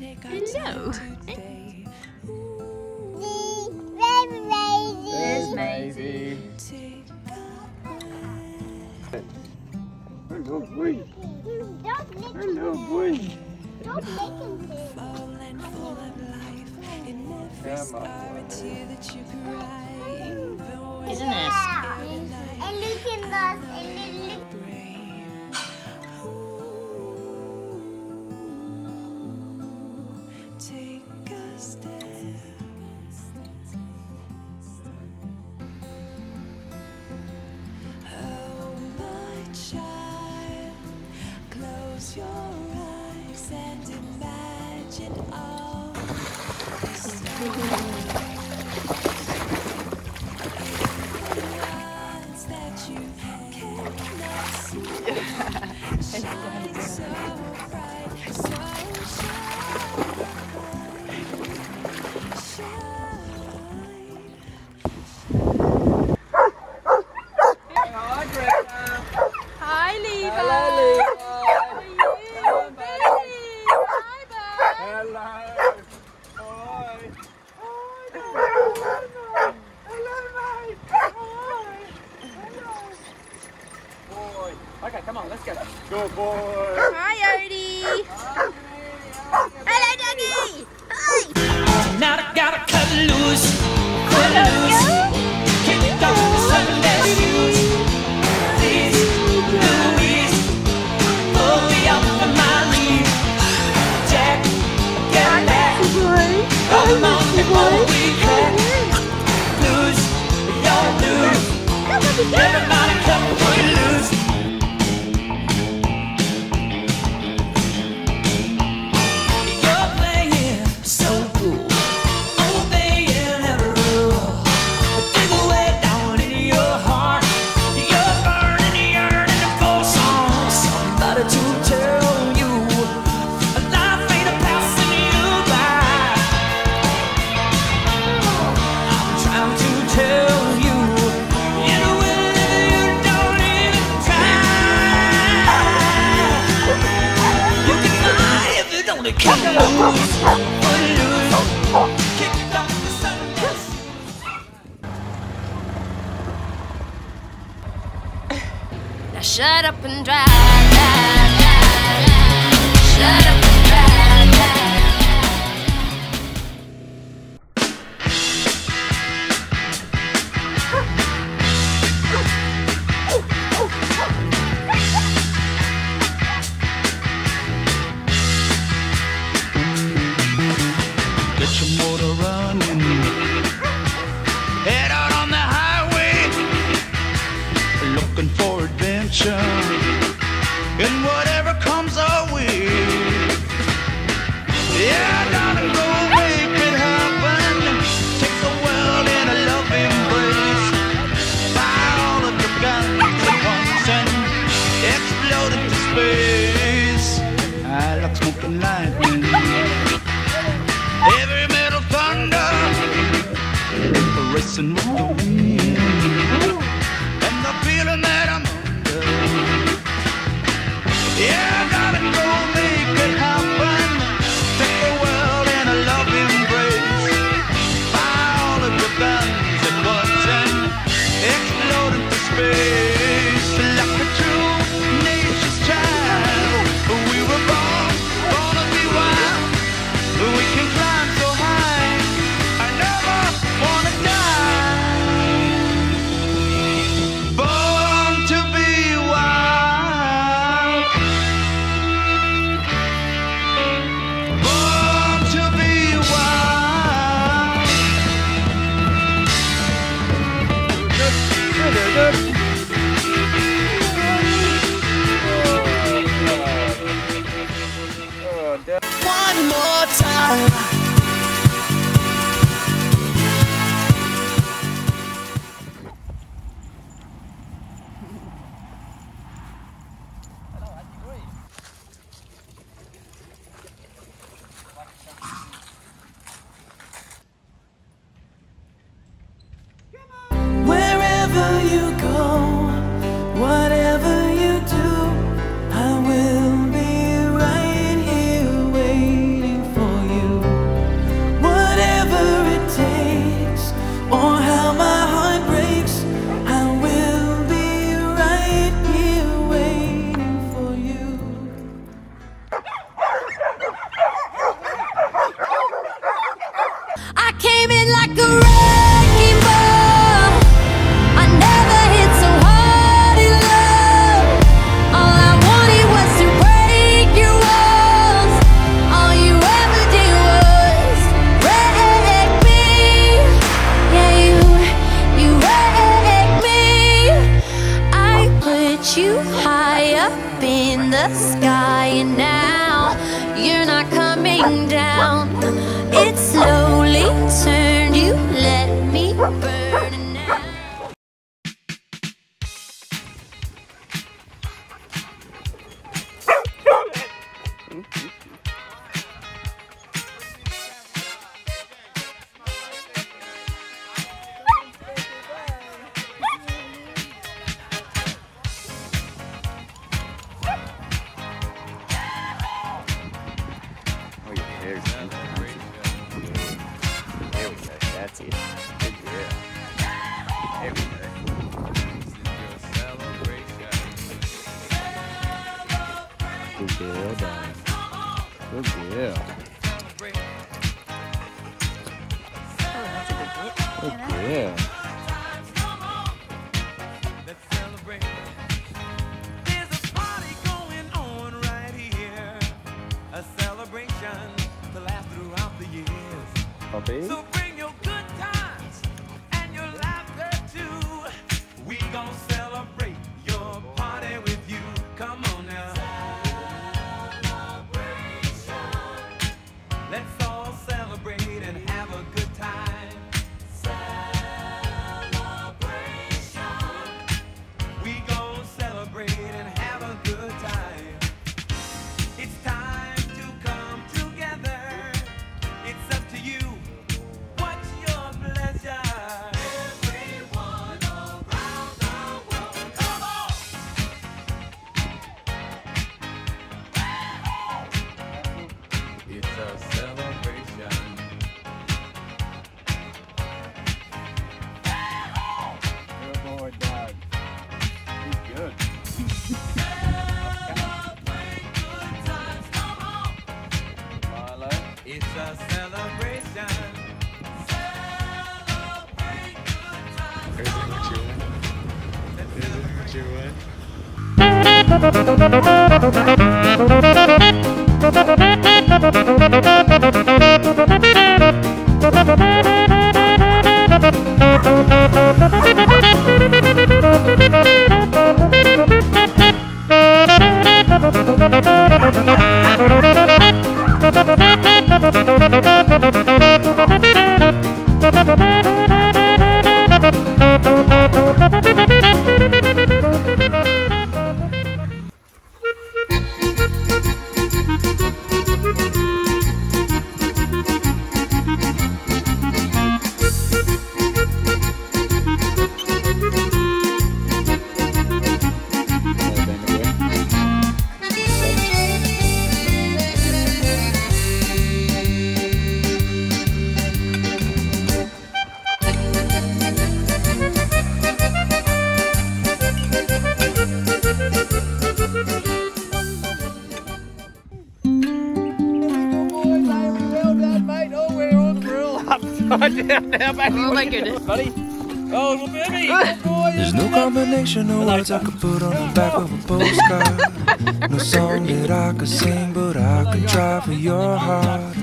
No. There's Maisie. Hello, boy. Hello, boy. Don't make isn't it? Your eyes and imagine all this that you cannot see. Shine so bright, so shine. Hi, Leva. Hello, Leva. Okay, come on, let's go. Good boy. Hi, Artie. Hello, Dougie. Hi. Now I gotta cut loose. Cut loose. Can we go to some rescues? Please, Louise, pull me up from my lead. Jack, get back. Come on, before we cut loose. You're loose. Everybody come and loose. Now shut up and drive, drive, drive, drive. Shut up and drive, drive. Get your motor running. Head out on the highway, looking for adventure. And whatever comes our way, yeah, gotta go make it happen. Take the world in a loving embrace. Buy all of your guns and pumps and explode into space. I like smoking lightning, heavy metal thunder, racing with the wind. And the feeling that I'm yeah, gotta go make it happen. Take the world in a loving embrace. Buy all of your guns and butts and explode into space. Like a true nature's child, we were born, born to be wild. We can climb so high, I never wanna die. I came in like a wrecking ball. I never hit so hard in love. All I wanted was to break your walls. All you ever did was wreck me. Yeah, you wrecked me. I put you high up in the sky, and now you're not coming down. It slowly turned, you let me burn. So bring your good times and your laughter too. We gon' celebrate your party with you. Come on now. Celebration. Let's all celebrate and have a good time. Celebration. We gon' celebrate and have a good time. It's time to come together. It's up to you. Oh my goodness. Oh, baby. There's no combination of words I could put on the back of a postcard. No song that I could sing, but I could try for your heart.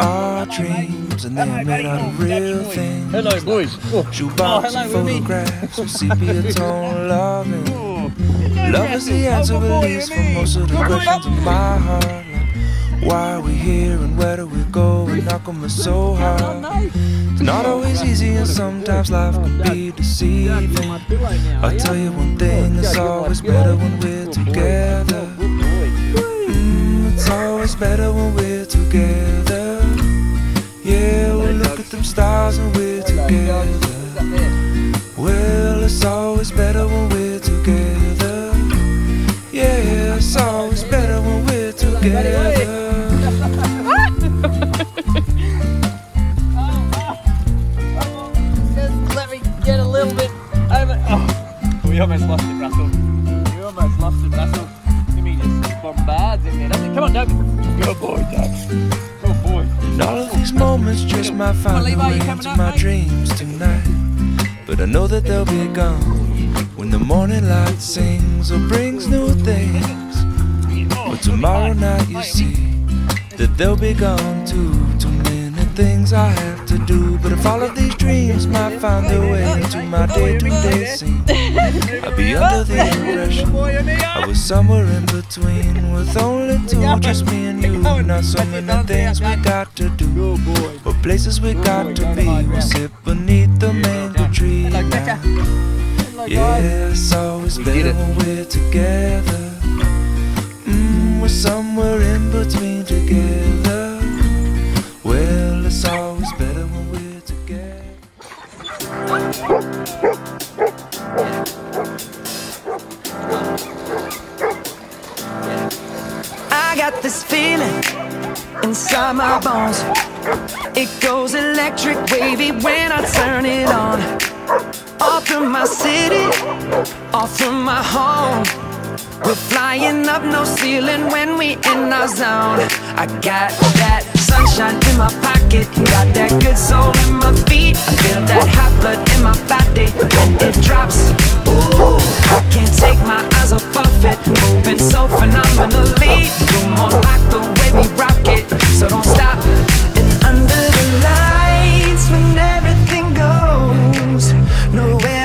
Our dreams, and they're made out of real things. Hello, boys. Shoebox and photographs with sepia tone loving. Love is the answer, at least for most of the questions in my heart. Why are we here and where do we go? And knock on us so hard. It's not always easy, and sometimes life can be deceiving. I'll tell you one thing, it's always better when we're together. It's always better when we're together. Yeah, we'll look at them stars and we're together. Well, it's always better when we're together. Yeah, it's always better when we're together. You almost lost it, Russell. You almost lost it, Russell. Timmy just bombards in there, doesn't he? Come on, Doug. Good boy, Doug. Good boy. And all of these moments just might find a way into my dreams tonight. But I know that they'll be gone when the morning light sings or brings new things. But tomorrow night you see that they'll be gone too. Too many things I have to do. But if all of these dreams might find their way into my day-to-day scene, I'd be under the impression I was somewhere in between, with only two, just me and you. Not so many things we got to do or places we got to be. We'll sit beneath the mango tree now. Yeah, it's always better when we're together. We're somewhere in between together. Well, it's always better when we're together. I got this feeling inside my bones. It goes electric wavy when I turn it on. Off from my city, off from my home, we're flying up no ceiling when we in our zone. I got that sunshine in my pocket, got that good soul in my feet. I feel that hot blood in my body when it drops. Ooh, I can't take my eyes off of it, moving so phenomenally. Come on, like the way we rock it, so don't stop. And under the lights when everything goes nowhere.